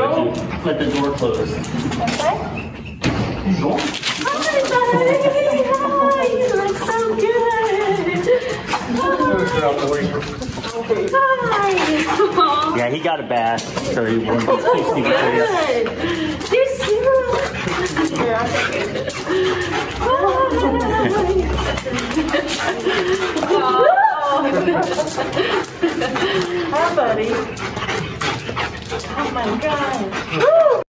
window. Let the door close. Okay. Go. Oh, my God. You look so good. Oh. Hi. Yeah, he got a bath. So he won't be tasty. Good. You're so good. Oh. Hi, buddy. Oh, my God.